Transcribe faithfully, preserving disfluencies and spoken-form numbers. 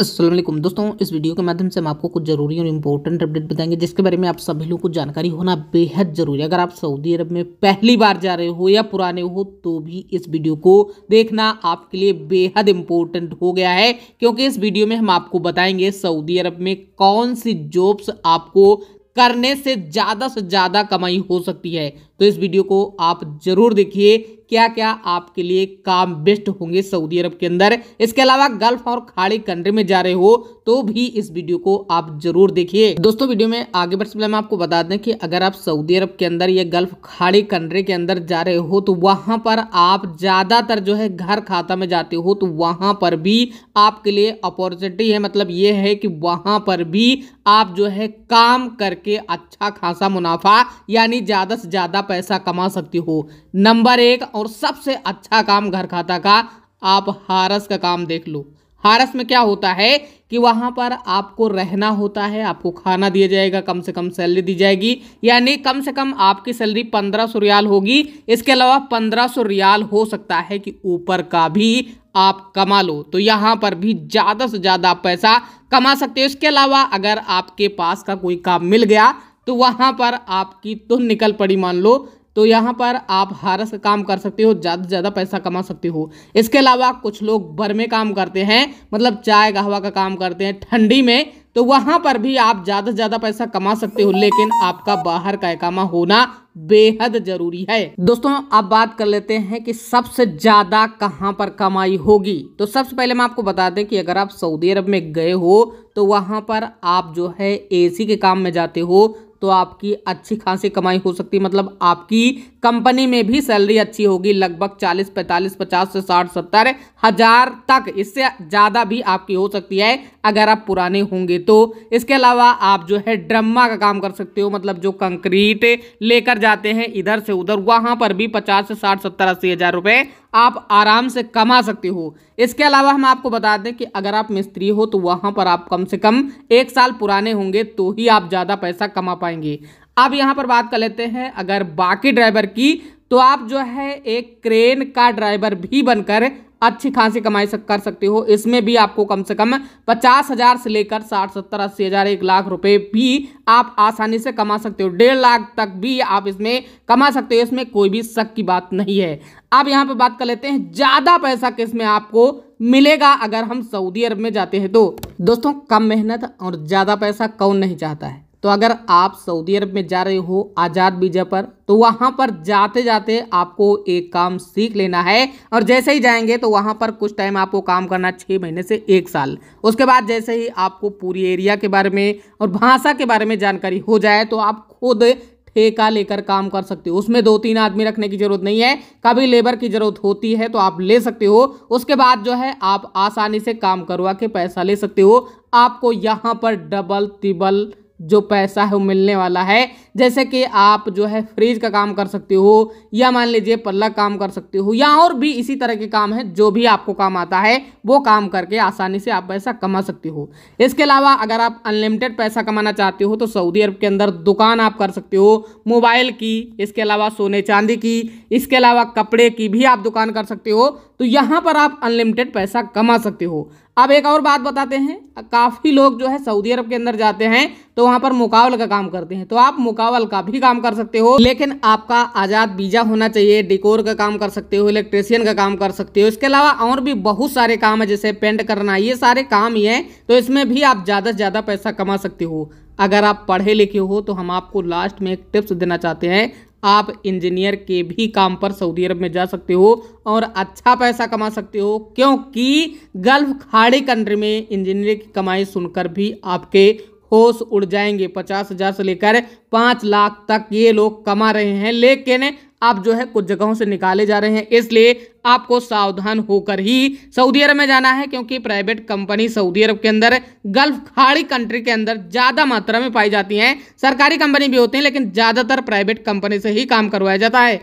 अस्सलाम वालेकुम दोस्तों, इस वीडियो के माध्यम से हम आपको कुछ ज़रूरी और इम्पोर्टेंट अपडेट बताएंगे जिसके बारे में आप सभी लोग को जानकारी होना बेहद ज़रूरी है। अगर आप सऊदी अरब में पहली बार जा रहे हो या पुराने हो तो भी इस वीडियो को देखना आपके लिए बेहद इम्पोर्टेंट हो गया है, क्योंकि इस वीडियो में हम आपको बताएंगे सऊदी अरब में कौन सी जॉब्स आपको करने से ज़्यादा से ज़्यादा कमाई हो सकती है। तो इस वीडियो को आप ज़रूर देखिए, क्या क्या आपके लिए काम बेस्ट होंगे सऊदी अरब के अंदर। इसके अलावा गल्फ और खाड़ी कंट्री में जा रहे हो तो भी इस वीडियो को आप जरूर देखिए। दोस्तों, वीडियो में आगे बढ़ने से पहले मैं आपको बता दें कि अगर आप सऊदी अरब के अंदर या गल्फ खाड़ी कंट्री के अंदर जा रहे हो तो वहां पर आप ज्यादातर जो है घर खाता में जाते हो तो वहां पर भी आपके लिए अपॉर्चुनिटी है। मतलब ये है कि वहां पर भी आप जो है काम करके अच्छा खासा मुनाफा यानी ज्यादा से ज्यादा पैसा कमा सकते हो। नंबर एक और सबसे अच्छा काम घर खाता का आप हारस का काम देख लो। हारस में क्या होता है कि वहाँ पर आपको रहना होता है, आपको खाना दिया जाएगा, कम से कम सैलरी दी जाएगी, यानी कम से कम आपकी सैलरी पंद्रह सौ रियाल होगी। इसके अलावा पंद्रह सौ रियाल हो सकता है कि ऊपर का भी आप कमा लो, तो यहाँ पर भी ज़्यादा से ज़्यादा आप पैसा कमा सकते हो। इसके अलावा अगर आपके पास का कोई काम मिल गया तो वहाँ पर आपकी तुम निकल पड़ी मान लो, तो यहाँ पर आप हारस का काम कर सकते हो, ज़्यादा से ज़्यादा पैसा कमा सकते हो। इसके अलावा कुछ लोग भर में काम करते हैं, मतलब चाय कहवा का काम करते हैं ठंडी में, तो वहाँ पर भी आप ज़्यादा से ज़्यादा पैसा कमा सकते हो, लेकिन आपका बाहर का इकामा होना बेहद ज़रूरी है। दोस्तों, अब बात कर लेते हैं कि सबसे ज़्यादा कहाँ पर कमाई होगी। तो सबसे पहले मैं आपको बता दें कि अगर आप सऊदी अरब में गए हो तो वहाँ पर आप जो है एसी के काम में जाते हो तो आपकी अच्छी खासी कमाई हो सकती है। मतलब आपकी कंपनी में भी सैलरी अच्छी होगी, लगभग चालीस पैंतालीस पचास से साठ सत्तर हज़ार तक, इससे ज़्यादा भी आपकी हो सकती है अगर आप पुराने होंगे तो। इसके अलावा आप जो है ड्रम्मा का काम कर सकते हो, मतलब जो कंक्रीट लेकर जाते हैं इधर से उधर, वहाँ पर भी पचास से साठ सत्तर अस्सी हज़ार रुपये आप आराम से कमा सकते हो। इसके अलावा हम आपको बता दें कि अगर आप मिस्त्री हो तो वहाँ पर आप कम से कम एक साल पुराने होंगे तो ही आप ज़्यादा पैसा कमा पाएंगे। अब यहाँ पर बात कर लेते हैं अगर बाकी ड्राइवर की, तो आप जो है एक क्रेन का ड्राइवर भी बनकर अच्छी खासी कमाई सक कर सकते हो। इसमें भी आपको कम से कम पचास हज़ार से लेकर साठ सत्तर अस्सी हज़ार एक लाख रुपए भी आप आसानी से कमा सकते हो, डेढ़ लाख तक भी आप इसमें कमा सकते हो, इसमें कोई भी शक की बात नहीं है। अब यहाँ पे बात कर लेते हैं ज़्यादा पैसा किस में आपको मिलेगा अगर हम सऊदी अरब में जाते हैं तो। दोस्तों, कम मेहनत और ज़्यादा पैसा कौन नहीं चाहता है, तो अगर आप सऊदी अरब में जा रहे हो आज़ाद वीज़ा पर तो वहाँ पर जाते जाते आपको एक काम सीख लेना है, और जैसे ही जाएंगे तो वहाँ पर कुछ टाइम आपको काम करना, छः महीने से एक साल। उसके बाद जैसे ही आपको पूरी एरिया के बारे में और भाषा के बारे में जानकारी हो जाए तो आप खुद ठेका लेकर काम कर सकते हो। उसमें दो तीन आदमी रखने की ज़रूरत नहीं है, कभी लेबर की ज़रूरत होती है तो आप ले सकते हो। उसके बाद जो है आप आसानी से काम करवा के पैसा ले सकते हो। आपको यहाँ पर डबल तिबल जो पैसा है वो मिलने वाला है, जैसे कि आप जो है फ्रिज का काम कर सकते हो, या मान लीजिए पल्ला काम कर सकते हो, या और भी इसी तरह के काम है, जो भी आपको काम आता है वो काम करके आसानी से आप पैसा कमा सकते हो। इसके अलावा अगर आप अनलिमिटेड पैसा कमाना चाहते हो तो सऊदी अरब के अंदर दुकान आप कर सकते हो मोबाइल की, इसके अलावा सोने चांदी की, इसके अलावा कपड़े की भी आप दुकान कर सकते हो, तो यहाँ पर आप अनलिमिटेड पैसा कमा सकते हो। अब एक और बात बताते हैं, काफ़ी लोग जो है सऊदी अरब के अंदर जाते हैं तो वहाँ पर मुकावल का काम करते हैं, तो आप मुकावल का भी काम कर सकते हो, लेकिन आपका आज़ाद वीज़ा होना चाहिए। डेकोर का काम कर सकते हो, इलेक्ट्रीशियन का काम कर सकते हो, इसके अलावा और भी बहुत सारे काम है जैसे पेंट करना, ये सारे काम ही हैं, तो इसमें भी आप ज़्यादा से ज़्यादा पैसा कमा सकते हो। अगर आप पढ़े लिखे हो तो हम आपको लास्ट में एक टिप्स देना चाहते हैं, आप इंजीनियर के भी काम पर सऊदी अरब में जा सकते हो और अच्छा पैसा कमा सकते हो, क्योंकि गल्फ खाड़ी कंट्री में इंजीनियर की कमाई सुनकर भी आपके होश उड़ जाएंगे। पचास हज़ार से लेकर पाँच लाख तक ये लोग कमा रहे हैं, लेकिन आप जो है कुछ जगहों से निकाले जा रहे हैं, इसलिए आपको सावधान होकर ही सऊदी अरब में जाना है, क्योंकि प्राइवेट कंपनी सऊदी अरब के अंदर गल्फ खाड़ी कंट्री के अंदर ज़्यादा मात्रा में पाई जाती हैं। सरकारी कंपनी भी होती हैं, लेकिन ज़्यादातर प्राइवेट कंपनी से ही काम करवाया जाता है।